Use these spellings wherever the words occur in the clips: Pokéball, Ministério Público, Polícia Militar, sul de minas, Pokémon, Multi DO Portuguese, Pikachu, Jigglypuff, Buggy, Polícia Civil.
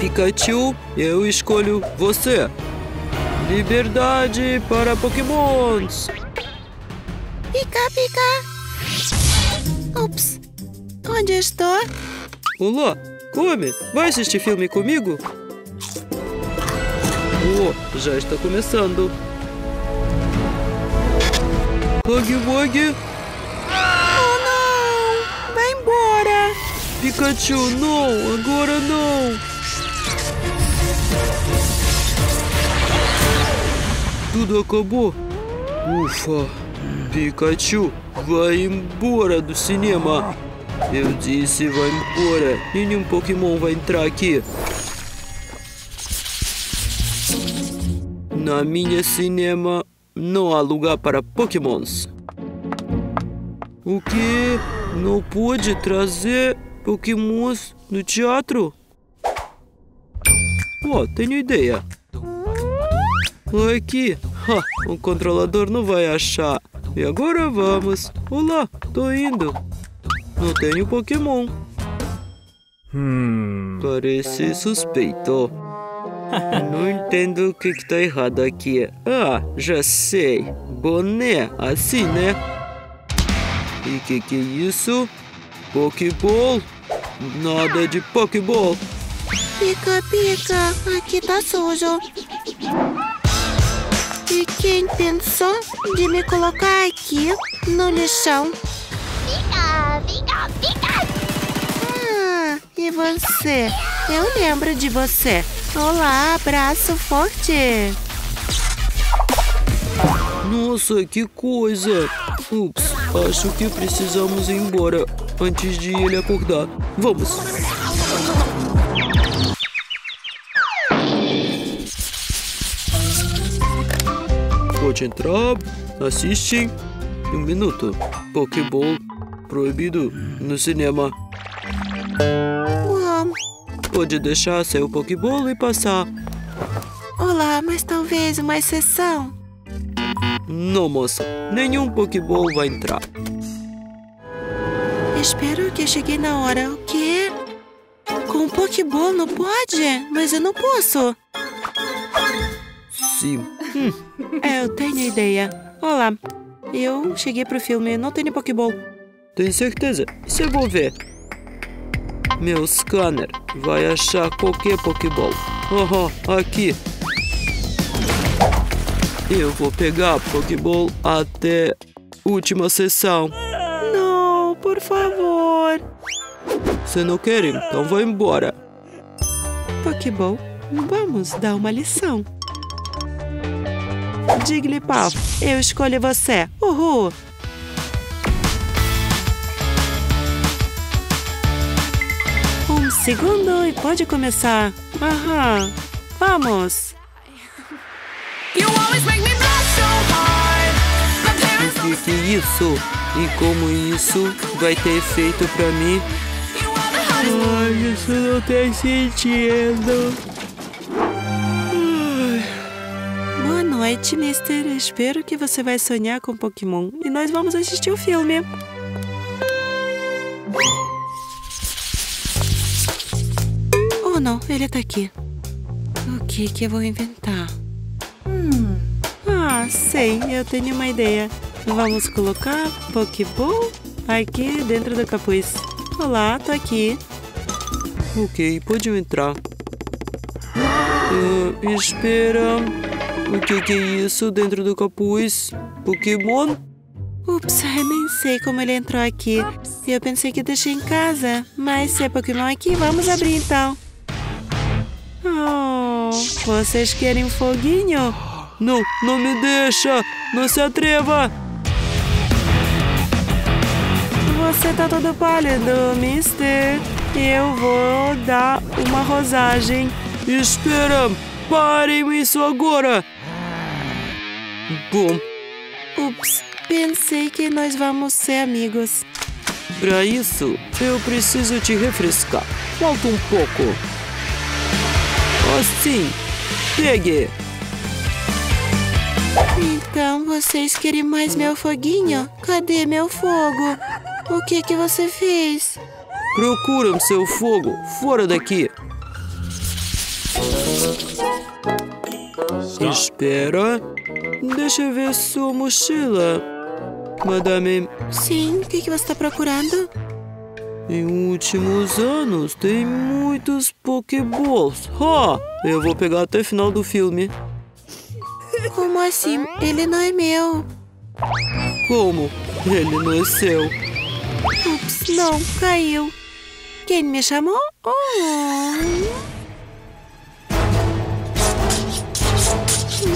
Pikachu, eu escolho você. Liberdade para Pokémons. Pica, pica. Ups. Onde estou? Olá, come. Vai assistir filme comigo? Oh, já está começando. Buggy, Buggy. Oh, não. Vai embora. Pikachu, não. Agora não. Tudo acabou. Ufa. Pikachu, vai embora do cinema. Eu disse vai embora. Nenhum Pokémon vai entrar aqui. Na minha cinema não há lugar para Pokémons. O quê? Não pode trazer Pokémons no teatro? Oh, tenho ideia. Aqui, o controlador não vai achar. E agora vamos. Olá, tô indo. Não tenho Pokémon. Parece suspeito. Não entendo o que tá errado aqui. Ah, já sei. Boné, assim, né? E o que é isso? Pokéball? Nada de Pokéball. Pica, pica. Aqui tá sujo. E quem pensou de me colocar aqui no lixão? Pica, pica, pica! E você? Eu lembro de você. Olá, abraço forte! Nossa, que coisa! Ups, acho que precisamos ir embora antes de ele acordar. Vamos! Pode entrar, assiste. Um minuto. Pokéball proibido no cinema. Uau. Pode deixar seu Pokéball e passar. Olá, mas talvez uma exceção. Não, moça. Nenhum Pokéball vai entrar. Espero que chegue na hora. O quê? Com o Pokéball não pode? Mas eu não posso. Sim. Eu tenho ideia. Olá, eu cheguei pro filme, não tenho Pokéball. Tenho certeza? Isso eu vou ver. Meu scanner vai achar qualquer Pokéball. Aqui. Eu vou pegar Pokéball até última sessão. Não, por favor. Se não querem, então vou embora. Pokéball, vamos dar uma lição. Jigglypuff, eu escolho você. Uhul! Um segundo e pode começar. Aham. Vamos! O que é isso? E como isso vai ter efeito pra mim? Ai, isso não tem sentido. Boa noite, mister. Espero que você vai sonhar com Pokémon. E nós vamos assistir o filme. Oh, não. Ele tá aqui. O que que eu vou inventar? Ah, sei. Eu tenho uma ideia. Vamos colocar Pokéball aqui dentro do capuz. Olá, tô aqui. Ok, pode entrar. Espera... O que é isso dentro do capuz? Pokémon? Ups, eu nem sei como ele entrou aqui. Eu pensei que deixei em casa. Mas se é Pokémon aqui, vamos abrir então. Oh, vocês querem um foguinho? Não, não me deixa! Não se atreva! Você tá todo pálido, mister. Eu vou dar uma rosagem. Espera! Parem isso agora! Bom. Ups, pensei que nós vamos ser amigos. Para isso, eu preciso te refrescar. Falta um pouco. Assim, pegue! Então, vocês querem mais meu foguinho? Cadê meu fogo? O que que você fez? Procuram seu fogo fora daqui. Espera. Deixa eu ver sua mochila. Madame... Sim, o que você está procurando? Em últimos anos, tem muitos Pokéballs. Eu vou pegar até o final do filme. Como assim? Ele não é meu. Como? Ele não é seu. Ups, não, caiu. Quem me chamou?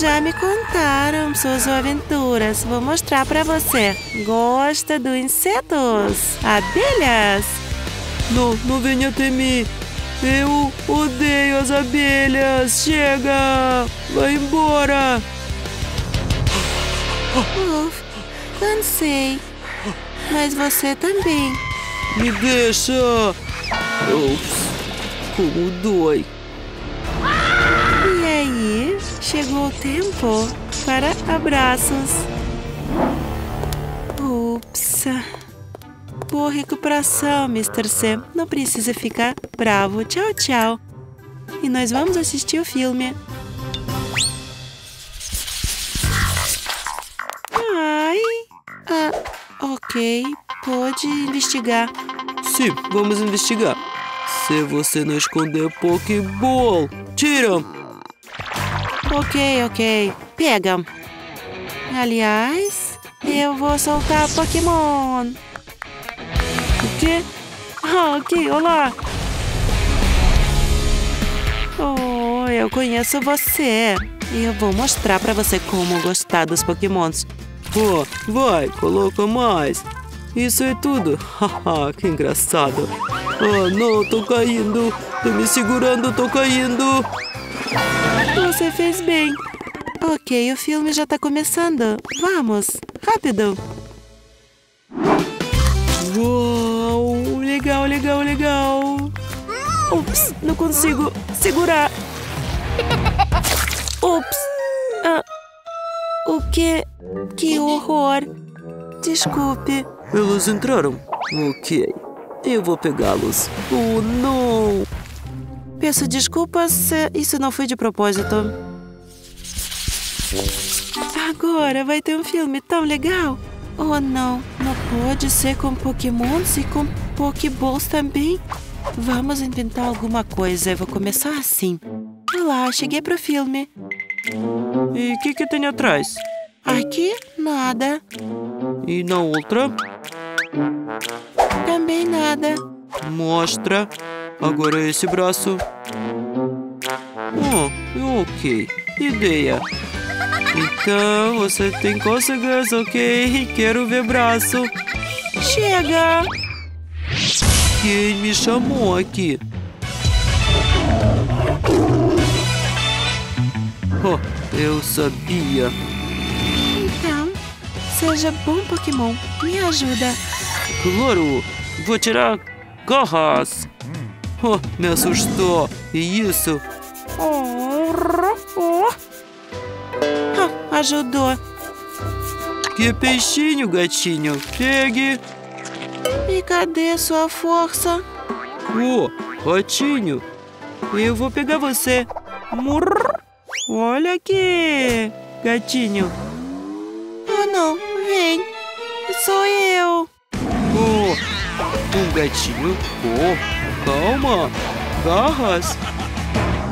Já me contaram suas aventuras. Vou mostrar pra você. Gosta dos insetos? Abelhas? Não venha até mim. Eu odeio as abelhas. Chega! Vai embora! Uf, cansei. Mas você também. Me deixa! Ups, como dói. E aí, chegou o tempo para abraços. Ups. Boa recuperação, Mr. Sam. Não precisa ficar bravo. Tchau, tchau. E nós vamos assistir o filme. Ai. Ok. Pode investigar. Sim, vamos investigar. Se você não esconder Pokéball, tira! Ok. Pega. Aliás, eu vou soltar Pokémon. O quê? Ok, olá. Oh, eu conheço você. E eu vou mostrar pra você como gostar dos Pokémons. Vai, coloca mais. Isso é tudo. Haha, que engraçado. Oh, não, tô caindo. Tô me segurando, tô caindo. Você fez bem. Ok, o filme já tá começando. Vamos, rápido. Uau, legal. Ups, não consigo segurar. Ups. O quê? Que horror. Desculpe. Eles entraram. Ok, eu vou pegá-los. Oh, não. Peço desculpas, isso não foi de propósito. Agora vai ter um filme tão legal. Oh, não. Não pode ser com Pokémons e com Pokéballs também. Vamos inventar alguma coisa. Eu vou começar assim. Olá, cheguei pro filme. E o que tem atrás? Aqui, nada. E na outra? Também nada. Mostra. Agora esse braço. Ok. Ideia. Então, você tem cócegas, ok? Quero ver braço. Chega! Quem me chamou aqui? Eu sabia. Então, seja bom, Pokémon. Me ajuda. Claro. Vou tirar garras. Me assustou. E isso? Ajudou. Que peixinho, gatinho. Pegue. E cadê sua força? Ratinho. Eu vou pegar você. Olha aqui, gatinho. Oh, não. Vem. Sou eu. Um gatinho. Calma! Garras!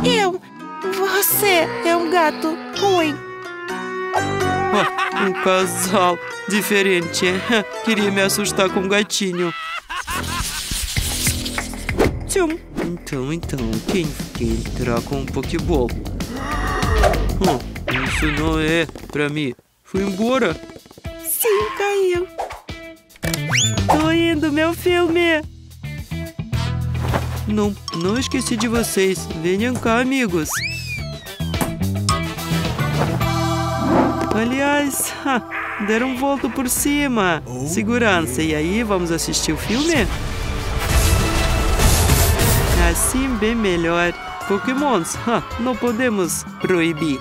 Você é um gato ruim! Um casal diferente! Queria me assustar com um gatinho! Tchum. Então, quem entrar com um Pokéball? Isso não é pra mim! Fui embora! Sim, caiu! Tô indo, meu filme! Não esqueci de vocês. Venham cá, amigos. Aliás, deram um volto por cima. Segurança. E aí, vamos assistir o filme? Assim bem melhor. Pokémons, não podemos proibir.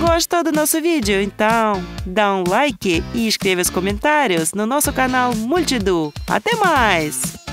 Gostou do nosso vídeo? Então, dá um like e escreva os comentários no nosso canal Multidu. Até mais!